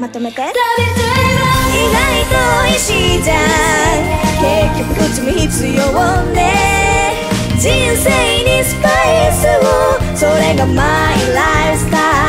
まとめて。食べて意外と美味しいじゃん。結局こっちも必要ね。人生にスパイスを、それがマイライフスタイル。